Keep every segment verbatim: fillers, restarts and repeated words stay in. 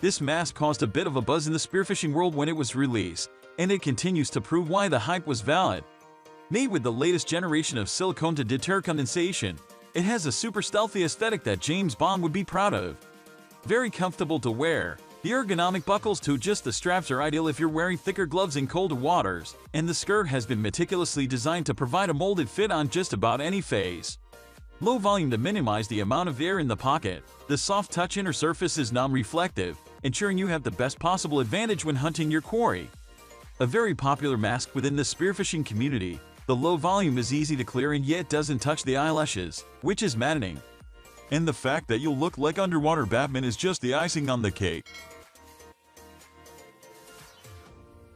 This mask caused a bit of a buzz in the spearfishing world when it was released, and it continues to prove why the hype was valid. Made with the latest generation of silicone to deter condensation, it has a super stealthy aesthetic that James Bond would be proud of. Very comfortable to wear, the ergonomic buckles to adjust the straps are ideal if you're wearing thicker gloves in cold waters, and the skirt has been meticulously designed to provide a molded fit on just about any face. Low volume to minimize the amount of air in the pocket, the soft touch inner surface is non-reflective, ensuring you have the best possible advantage when hunting your quarry. A very popular mask within the spearfishing community, the low volume is easy to clear and yet doesn't touch the eyelashes, which is maddening. And the fact that you'll look like underwater Batman is just the icing on the cake.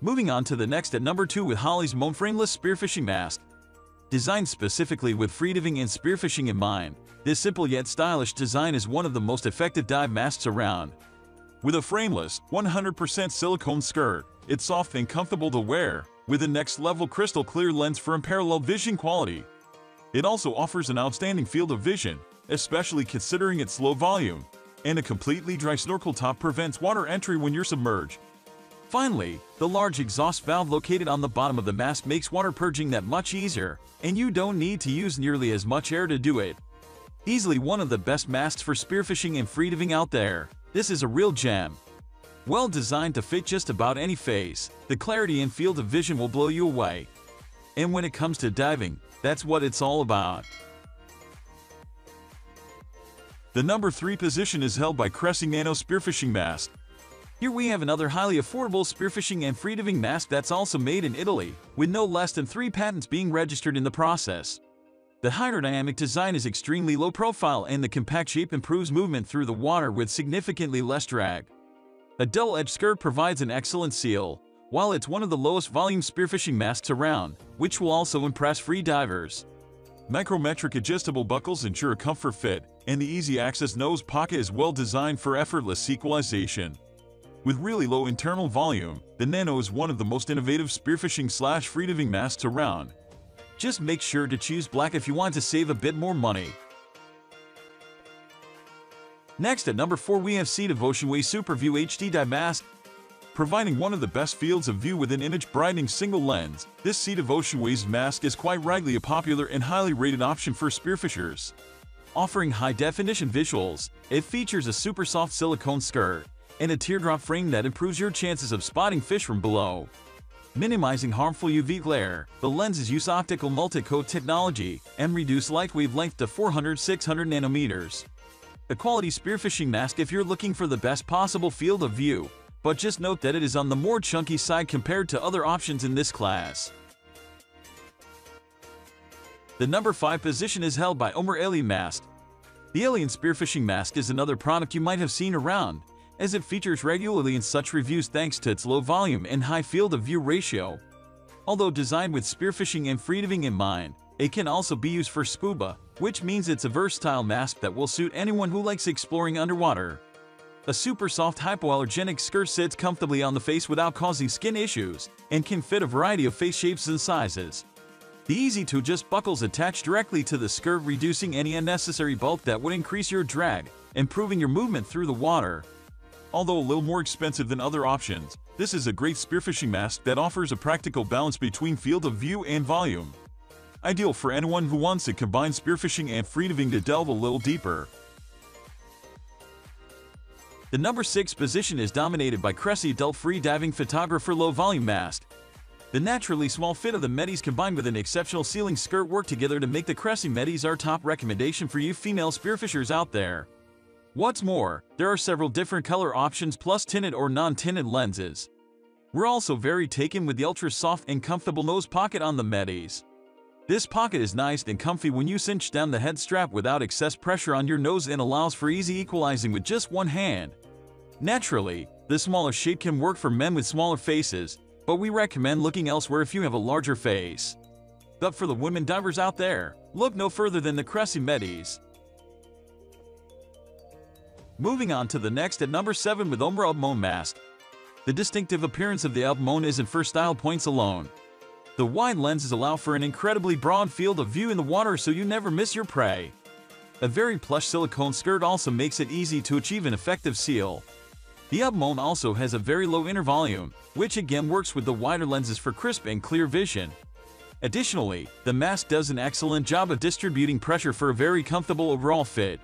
Moving on to the next at number two with Hollis M one Frameless Spearfishing Mask. Designed specifically with freediving and spearfishing in mind, this simple yet stylish design is one of the most effective dive masks around. With a frameless, one hundred percent silicone skirt, it's soft and comfortable to wear, with a next-level crystal-clear lens for unparalleled vision quality. It also offers an outstanding field of vision, especially considering its low volume, and a completely dry snorkel top prevents water entry when you're submerged. Finally, the large exhaust valve located on the bottom of the mask makes water purging that much easier, and you don't need to use nearly as much air to do it. Easily one of the best masks for spearfishing and freediving out there, this is a real gem. Well designed to fit just about any face, the clarity and field of vision will blow you away. And when it comes to diving, that's what it's all about. The number three position is held by Cressi Nano Spearfishing Mask. Here we have another highly affordable spearfishing and freediving mask that's also made in Italy, with no less than three patents being registered in the process. The hydrodynamic design is extremely low profile and the compact shape improves movement through the water with significantly less drag. A dull-edged skirt provides an excellent seal, while it's one of the lowest volume spearfishing masks around, which will also impress free divers. Micrometric adjustable buckles ensure a comfort fit, and the easy access nose pocket is well designed for effortless equalization. With really low internal volume, the Nano is one of the most innovative spearfishing-slash-freediving masks around. Just make sure to choose black if you want to save a bit more money. Next at number four we have SeaDive Oceanways Superview-H D Dive Mask. Providing one of the best fields of view with an image-brightening single lens, this SeaDive Oceanways mask is quite rightly a popular and highly rated option for spearfishers. Offering high-definition visuals, it features a super soft silicone skirt and a teardrop frame that improves your chances of spotting fish from below. Minimizing harmful U V glare, the lenses use optical multi-coat technology and reduce light wavelength to four hundred to six hundred nanometers. A quality spearfishing mask if you're looking for the best possible field of view, but just note that it is on the more chunky side compared to other options in this class. The number five position is held by Omer Alien Mask. The Alien Spearfishing Mask is another product you might have seen around, as it features regularly in such reviews thanks to its low volume and high field of view ratio. Although designed with spearfishing and freediving in mind, it can also be used for scuba, which means it's a versatile mask that will suit anyone who likes exploring underwater. A super soft hypoallergenic skirt sits comfortably on the face without causing skin issues, and can fit a variety of face shapes and sizes. The easy-to-adjust buckles attach directly to the skirt, reducing any unnecessary bulk that would increase your drag, improving your movement through the water. Although a little more expensive than other options, this is a great spearfishing mask that offers a practical balance between field of view and volume. Ideal for anyone who wants to combine spearfishing and freediving to delve a little deeper. The number six position is dominated by Cressi Adult Free Diving Photographer Low Volume Mask. The naturally small fit of the Medis combined with an exceptional sealing skirt work together to make the Cressi Medis our top recommendation for you female spearfishers out there. What's more, there are several different color options plus tinted or non-tinted lenses. We're also very taken with the ultra-soft and comfortable nose pocket on the Medis. This pocket is nice and comfy when you cinch down the head strap without excess pressure on your nose and allows for easy equalizing with just one hand. Naturally, This smaller shape can work for men with smaller faces, but we recommend looking elsewhere if you have a larger face. But for the women divers out there, look no further than the Cressi Medis. Moving on to the next at number seven with Omer U P M one Mask. The distinctive appearance of the U P M one isn't for style points alone. The wide lenses allow for an incredibly broad field of view in the water, so you never miss your prey. A very plush silicone skirt also makes it easy to achieve an effective seal. The U P M one also has a very low inner volume, which again works with the wider lenses for crisp and clear vision. Additionally, the mask does an excellent job of distributing pressure for a very comfortable overall fit.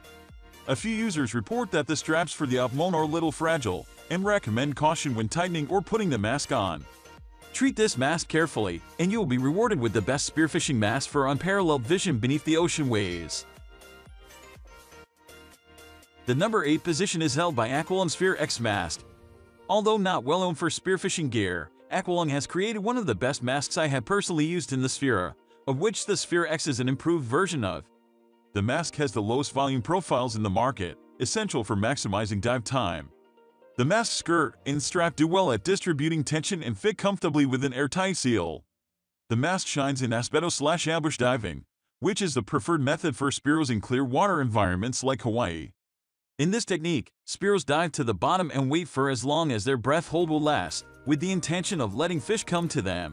A few users report that the straps for the U P M one are a little fragile, and recommend caution when tightening or putting the mask on. Treat this mask carefully, and you will be rewarded with the best spearfishing mask for unparalleled vision beneath the ocean waves. The number eight position is held by Aqualung Sphere X Mask. Although not well known for spearfishing gear, Aqualung has created one of the best masks I have personally used in the Sphere, of which the Sphere X is an improved version of. The mask has the lowest volume profiles in the market, essential for maximizing dive time. The mask skirt and strap do well at distributing tension and fit comfortably with an airtight seal. The mask shines in asbesto-ambush diving, which is the preferred method for Spiros in clear water environments like Hawaii. In this technique, Spiros dive to the bottom and wait for as long as their breath hold will last, with the intention of letting fish come to them.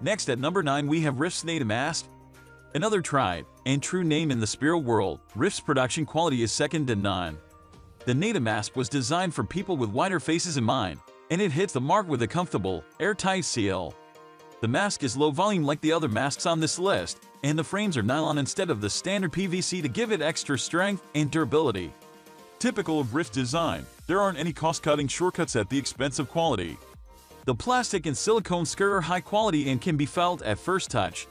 Next at number nine we have Riffe Naida Mask. Another tried and true name in the Spiro world, Riffe's production quality is second to none. The Naida Mask was designed for people with wider faces in mind, and it hits the mark with a comfortable, airtight seal. The mask is low volume like the other masks on this list, and the frames are nylon instead of the standard P V C to give it extra strength and durability. Typical of Riffe's design, there aren't any cost-cutting shortcuts at the expense of quality. The plastic and silicone skirt are high quality and can be felt at first touch.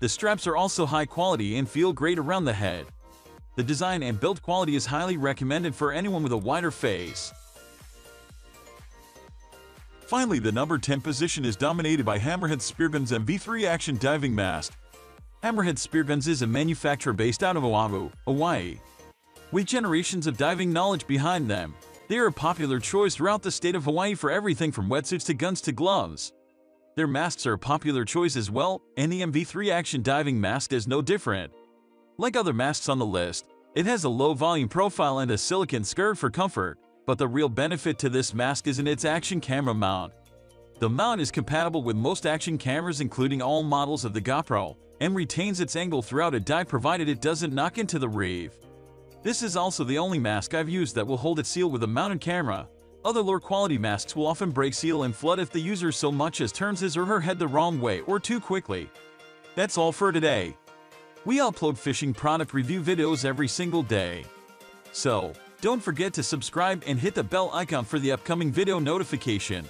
The straps are also high quality and feel great around the head. The design and build quality is highly recommended for anyone with a wider face. Finally, the number ten position is dominated by Hammerhead Spearguns M V three Action Diving Mask. Hammerhead Spearguns is a manufacturer based out of Oahu, Hawaii. With generations of diving knowledge behind them, they are a popular choice throughout the state of Hawaii for everything from wetsuits to guns to gloves. Their masks are a popular choice as well, and the M V three Action Diving Mask is no different. Like other masks on the list, it has a low volume profile and a silicone skirt for comfort, but the real benefit to this mask is in its action camera mount. The mount is compatible with most action cameras including all models of the GoPro, and retains its angle throughout a dive provided it doesn't knock into the reef. This is also the only mask I've used that will hold its seal with a mounted camera. Other lower quality masks will often break seal and flood if the user so much as turns his or her head the wrong way or too quickly. That's all for today. We upload fishing product review videos every single day. So, don't forget to subscribe and hit the bell icon for the upcoming video notification.